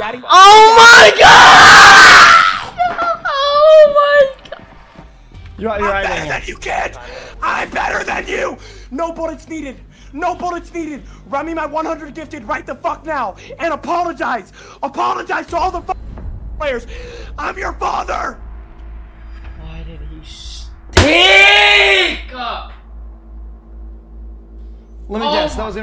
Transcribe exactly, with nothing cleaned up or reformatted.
Daddy. Oh my God! Oh my God! You're, you're I'm better than you, kid. I'm better than you. No bullets needed. No bullets needed. Run me my one hundred gifted right the fuck now and apologize. Apologize to all the fuck players. I'm your father. Why did he stink up? Let me oh guess. That was.